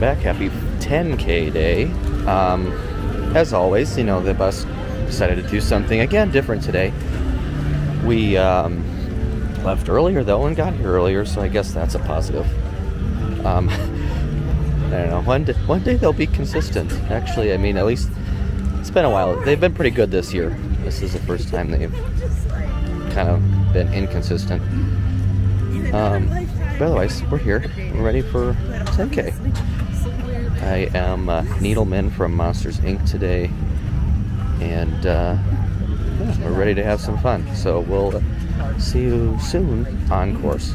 welcome back. Happy 10K day. As always, you know, the bus decided to do something, again, different today. We left earlier, though, and got here earlier, so I guess that's a positive. I don't know, one day they'll be consistent. Actually, I mean, at least it's been a while. They've been pretty good this year. This is the first time they've kind of been inconsistent. But otherwise, we're here. We're ready for 10K. I am Needleman from Monsters, Inc. today, and yeah, we're ready to have some fun. So we'll see you soon on course.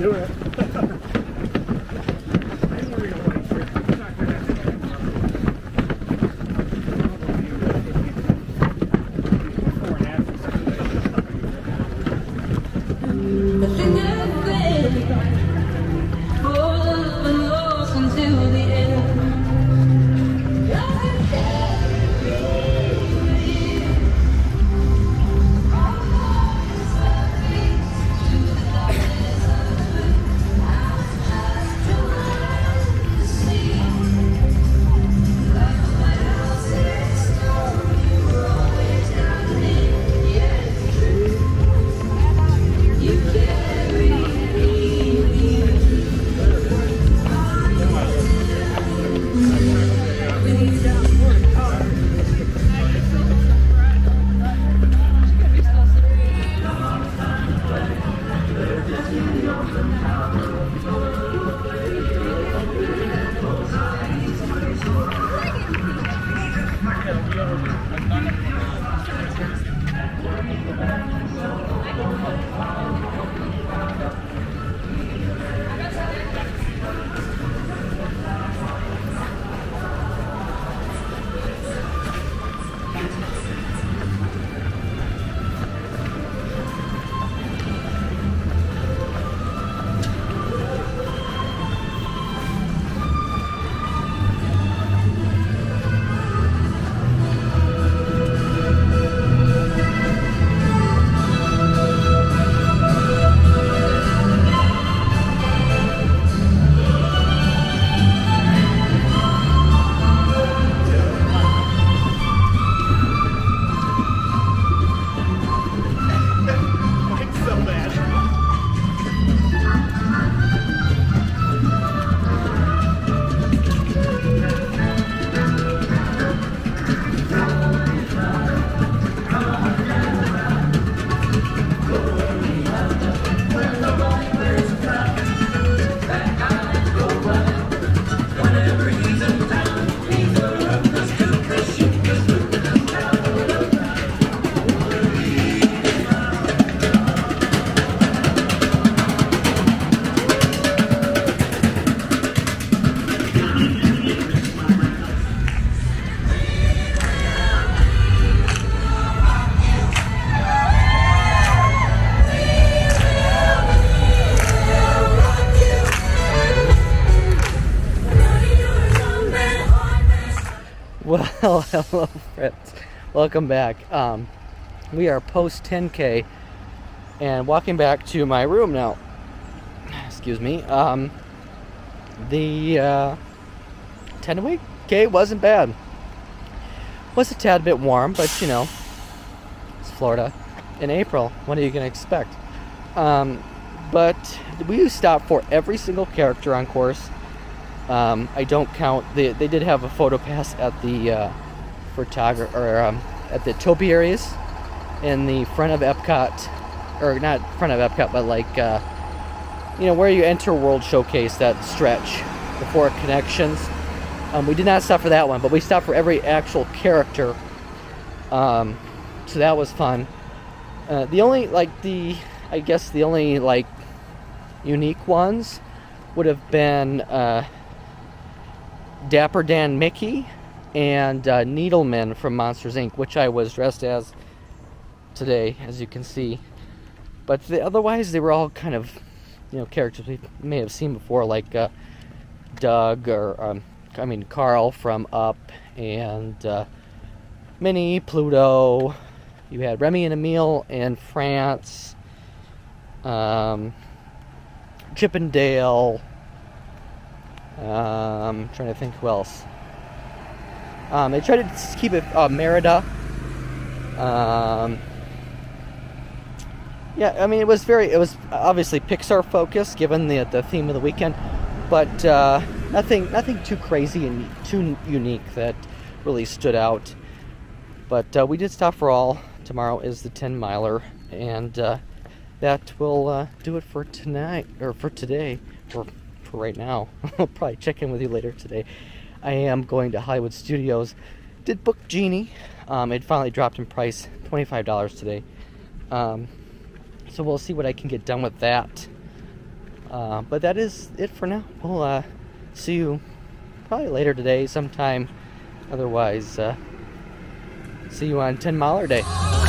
do it. Well, hello friends, welcome back. We are post 10K and walking back to my room now. Excuse me. The 10K wasn't bad. Was a tad bit warm, but you know, it's Florida in April. What are you going to expect? But we stopped for every single character on course. I don't count. They did have a photo pass at the at the topiaries in the front of Epcot, or not front of Epcot, but like you know, where you enter World Showcase, that stretch before Connections. We did not stop for that one, but we stopped for every actual character. So that was fun. The only I guess the only unique ones would have been Dapper Dan Mickey and Needleman from Monsters, Inc., which I was dressed as today, as you can see. But otherwise, they were all kind of, you know, characters we may have seen before, like Doug, or, Carl from Up, and Minnie, Pluto. You had Remy and Emile, and France, Chippendale. I'm trying to think who else. They tried to keep it Merida. Yeah, I mean, it was obviously Pixar focused, given the theme of the weekend, but nothing too crazy and too unique that really stood out. But we did stop for all. Tomorrow is the 10-miler, and that will do it for tonight, or for today, or for right now. I'll probably check in with you later today. I am going to Hollywood Studios. Did book Genie. It finally dropped in price, $25 today. So we'll see what I can get done with that. But that is it for now. We'll see you probably later today sometime. Otherwise, see you on 10 Miler Day.